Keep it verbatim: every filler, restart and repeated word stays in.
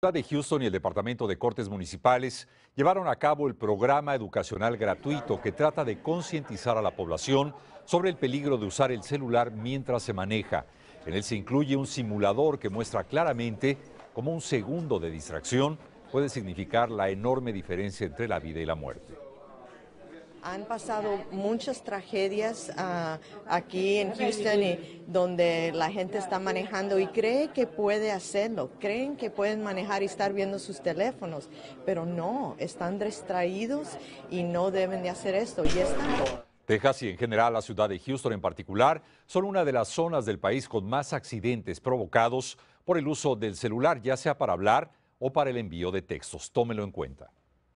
La ciudad de Houston y el Departamento de Cortes Municipales llevaron a cabo el programa educacional gratuito que trata de concientizar a la población sobre el peligro de usar el celular mientras se maneja. En él se incluye un simulador que muestra claramente cómo un segundo de distracción puede significar la enorme diferencia entre la vida y la muerte. Han pasado muchas tragedias uh, aquí en Houston, y donde la gente está manejando y cree que puede hacerlo, creen que pueden manejar y estar viendo sus teléfonos, pero no, están distraídos y no deben de hacer esto. Y están... Texas y en general la ciudad de Houston en particular son una de las zonas del país con más accidentes provocados por el uso del celular, ya sea para hablar o para el envío de textos. Tómelo en cuenta.